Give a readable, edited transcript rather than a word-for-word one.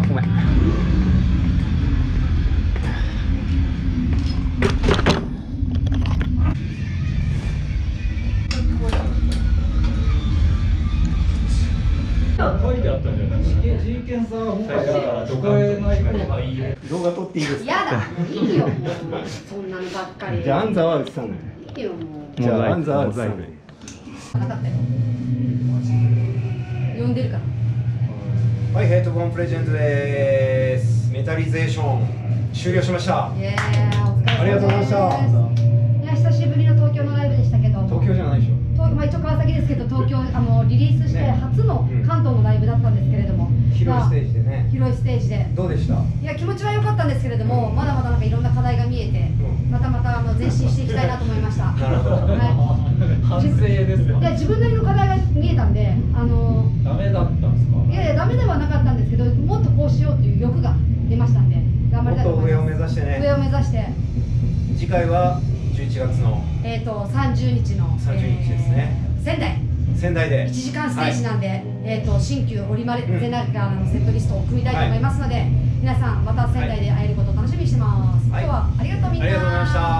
あ、ごめん。動画撮っていいですか？やだ、いいよ、もうそんなのばっかり。じゃあ、アンザは映さない。いいよ、もう。じゃあ、アンザは映さない。分かったよ。呼んでるから。はい、ヘイトボーンプレジェントでーす。メタリゼーション終了しました。イエー、お疲れ様です。ありがとうございました。いや、久しぶりの東京のライブでしたけど。東京じゃないでしょ。まあ一応川崎ですけど、東京リリースして初の関東のライブだったんですけれども、広いステージでね。広いステージで。どうでした？いや、気持ちは良かったんですけれども、まだまだなんかいろんな課題が見えて、またまた前進していきたいなと思いました。なるほど。反省ですね。いや、自分なりの課題が見えたんで、ダメだったんですか？いやいや、ダメではなかったんですけど、もっとこうしようっていう欲が出ましたんで、頑張りたいと思います。もっと上を目指してね。上を目指して。次回は11月の30日の30日ですね。仙台で1時間ステージなんで、新旧織丸ゼナガのセットリストを組みたいと思いますので、皆さんまた仙台で会えることを楽しみにしてます。今日はありがとうみんな。ありがとうございました。